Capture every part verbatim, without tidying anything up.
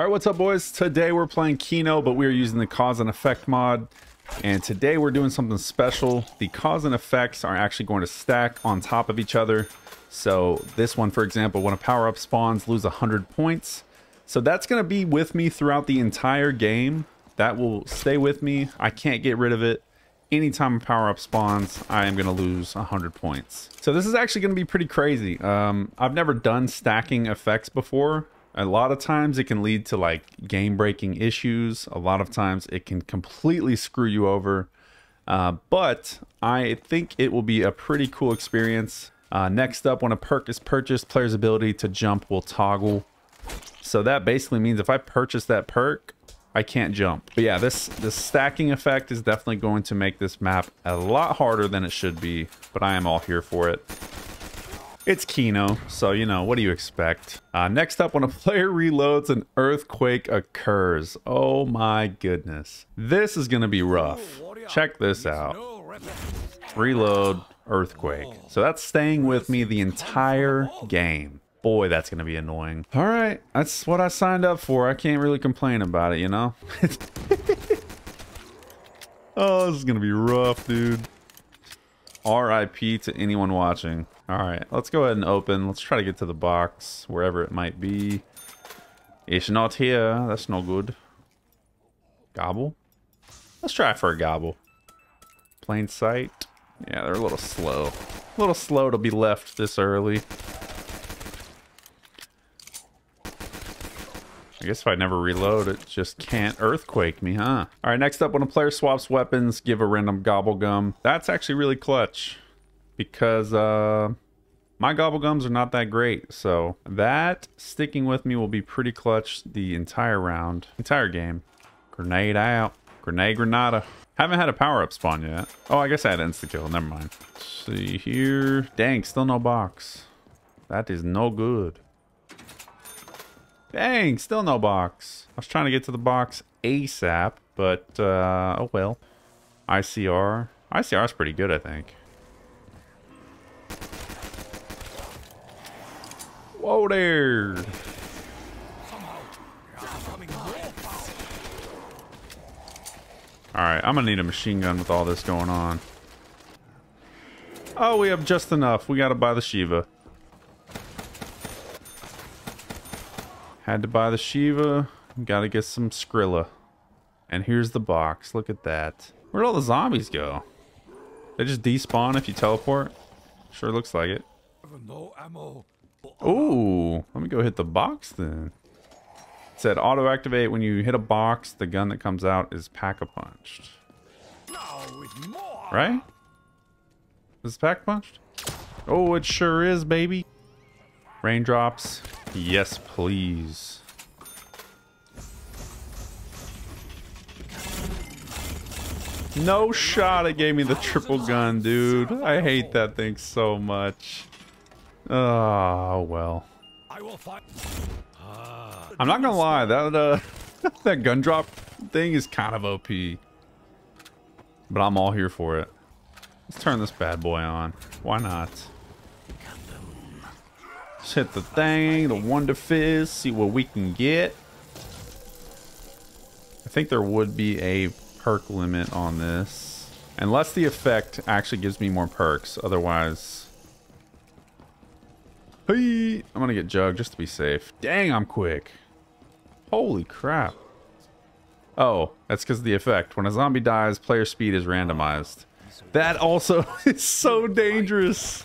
All right, what's up, boys? Today we're playing Kino, but we're using the cause and effect mod. And today we're doing something special. The cause and effects are actually going to stack on top of each other. So this one, for example, when a power up spawns, lose one hundred points. So that's going to be with me throughout the entire game. That will stay with me. I can't get rid of it. Anytime a power-up spawns, I am going to lose one hundred points. So this is actually going to be pretty crazy. Um, I've never done stacking effects before. A lot of times it can lead to like game-breaking issues. A lot of times it can completely screw you over. Uh, but I think it will be a pretty cool experience. Uh, next up, when a perk is purchased, player's ability to jump will toggle. So that basically means if I purchase that perk, I can't jump. But yeah, this the stacking effect is definitely going to make this map a lot harder than it should be, but I am all here for it. It's Kino, so you know, what do you expect? Uh, next up, when a player reloads, an earthquake occurs. Oh my goodness. This is gonna be rough. Check this out. Reload, earthquake. So that's staying with me the entire game. Boy, that's gonna be annoying. All right, that's what I signed up for. I can't really complain about it, you know? Oh, this is gonna be rough, dude. R I P to anyone watching. All right, let's go ahead and open. Let's try to get to the box, wherever it might be. It's not here, that's no good. Gobble? Let's try for a gobble. Plain sight. Yeah, they're a little slow. A little slow to be left this early. I guess if I never reload, it just can't earthquake me, huh? All right, next up, when a player swaps weapons, give a random gobblegum. That's actually really clutch because uh, my gobblegums are not that great. So that sticking with me will be pretty clutch the entire round, entire game. Grenade out. Grenade granada. Haven't had a power-up spawn yet. Oh, I guess I had insta-kill. Never mind. Let's see here. Dang, still no box. That is no good. Dang, still no box. I was trying to get to the box ASAP, but uh, oh well. I C R. I C R is pretty good, I think. Whoa there. Alright, I'm gonna need a machine gun with all this going on. Oh, we have just enough. We gotta buy the Shiva. Had to buy the Shiva. Gotta get some Skrilla. And here's the box. Look at that. Where'd all the zombies go? They just despawn if you teleport? Sure looks like it. Ooh, let me go hit the box then. It said auto activate when you hit a box. The gun that comes out is Pack-A-Punched. Right? Is it Pack-A-Punched? Oh, it sure is, baby. Raindrops. Yes, please. No shot, it gave me the triple gun, dude. I hate that thing so much. Oh, well. I'm not gonna lie, that, uh, that gun drop thing is kind of O P. But I'm all here for it. Let's turn this bad boy on. Why not? Let's hit the thing, the Wonder Fizz, see what we can get. I think there would be a perk limit on this. Unless the effect actually gives me more perks, otherwise... Hey, I'm gonna get Jug just to be safe. Dang, I'm quick. Holy crap. Oh, that's because of the effect. When a zombie dies, player speed is randomized. That also is so dangerous.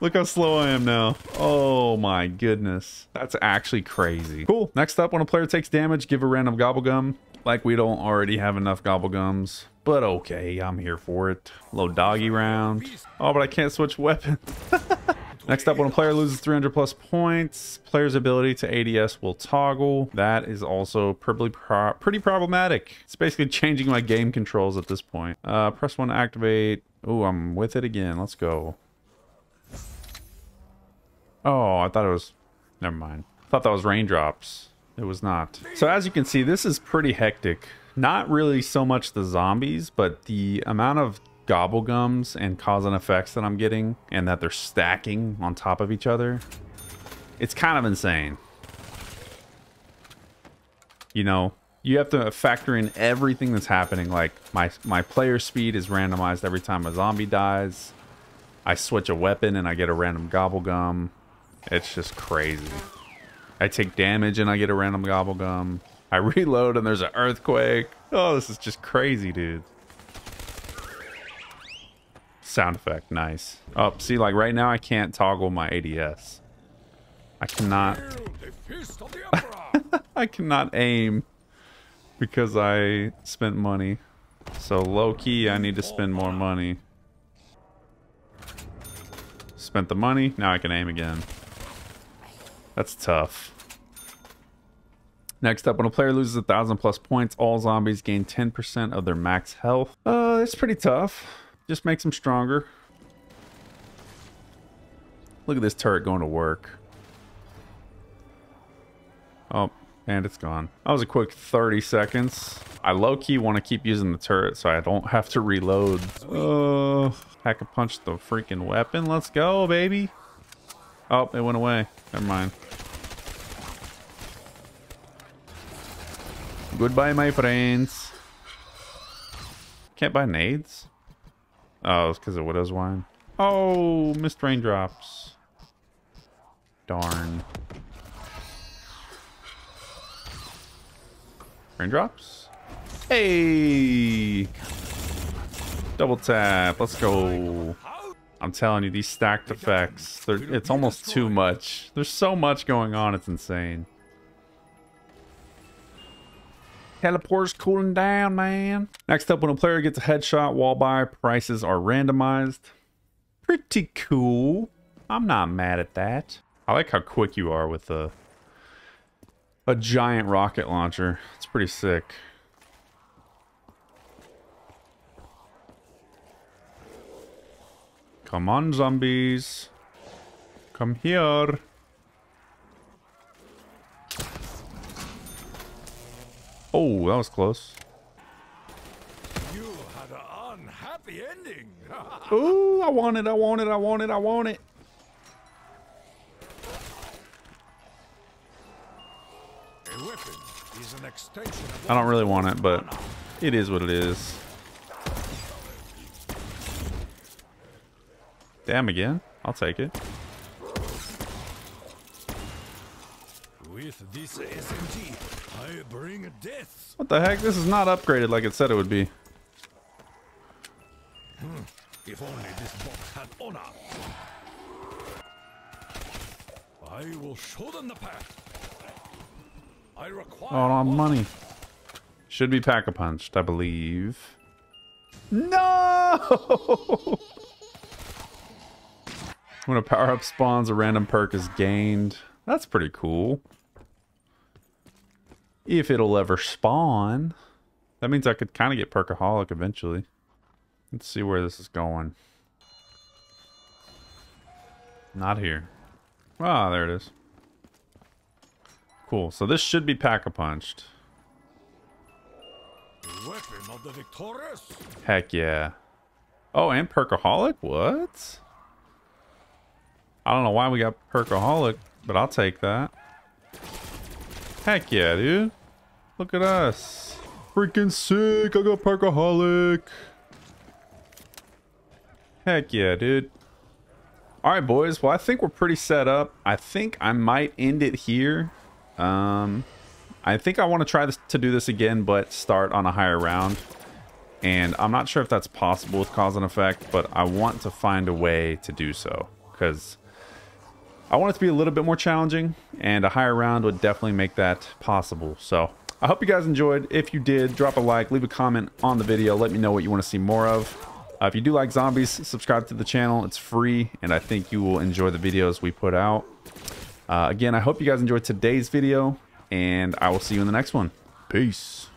Look how slow I am now. Oh my goodness. That's actually crazy. Cool. Next up, when a player takes damage, give a random gobblegum. Like we don't already have enough gobblegums. But okay, I'm here for it. Little doggy round. Oh, but I can't switch weapons. Next up, when a player loses three hundred plus points, player's ability to A D S will toggle. That is also pretty, pro pretty problematic. It's basically changing my game controls at this point. Uh, press one to activate. Ooh, I'm with it again. Let's go. Oh, I thought it was... Never mind. I thought that was raindrops. It was not. So as you can see, this is pretty hectic. Not really so much the zombies, but the amount of gobblegums and cause and effects that I'm getting and that they're stacking on top of each other. It's kind of insane. you know, you have to factor in everything that's happening. Like my my player speed is randomized every time a zombie dies. I switch a weapon and I get a random gobblegum. It's just crazy. I take damage and I get a random gobblegum. I reload and there's an earthquake. Oh, this is just crazy, dude. Sound effect, nice. Oh, see, like right now I can't toggle my A D S. I cannot. I cannot aim because I spent money. So low key, I need to spend more money. Spent the money, now I can aim again. That's tough. Next up, when a player loses a thousand plus points, all zombies gain ten percent of their max health. Uh, it's pretty tough. Just makes them stronger. Look at this turret going to work. Oh, and it's gone. That was a quick thirty seconds. I low-key want to keep using the turret so I don't have to reload. Oh, Hack-a-punch the freaking weapon. Let's go, baby. Oh, it went away. Never mind. Goodbye, my friends. Can't buy nades? Oh, it's because of Widow's Wine. Oh, missed raindrops. Darn. Raindrops? Hey! Double tap. Let's go. I'm telling you, these stacked effects, it's almost too much. There's so much going on, it's insane. Teleport's cooling down, man. Next up, when a player gets a headshot while buy, prices are randomized. Pretty cool. I'm not mad at that. I like how quick you are with a, a giant rocket launcher. It's pretty sick. Come on, zombies. Come here. Oh, that was close. You had an unhappy ending. Ooh, I want it, I want it, I want it, I want it. A weapon is an extension of I don't really want it, but it is what it is. Damn again. I'll take it. With this S M G. I bring death. What the heck? This is not upgraded like it said it would be. Hmm. If only this box had honor. I will show them the path. I require. Oh, on money. Should be Pack-a-Punched, I believe. No. When a power up spawns, a random perk is gained. That's pretty cool. If it'll ever spawn. That means I could kind of get Perkaholic eventually. Let's see where this is going. Not here. Ah, there it is. Cool. So this should be Pack-a-Punched. Weapon of the victorious. Heck yeah. Oh, and Perkaholic? What? I don't know why we got Perkaholic, but I'll take that. Heck yeah, dude. Look at us. Freaking sick. I got Perkaholic. Heck yeah, dude. All right, boys. Well, I think we're pretty set up. I think I might end it here. Um, I think I want to try this, to do this again, but start on a higher round. And I'm not sure if that's possible with cause and effect, but I want to find a way to do so. Because I want it to be a little bit more challenging, and a higher round would definitely make that possible. So I hope you guys enjoyed. If you did, drop a like, leave a comment on the video. Let me know what you want to see more of. Uh, if you do like zombies, subscribe to the channel. It's free, and I think you will enjoy the videos we put out. Uh, again, I hope you guys enjoyed today's video, and I will see you in the next one. Peace.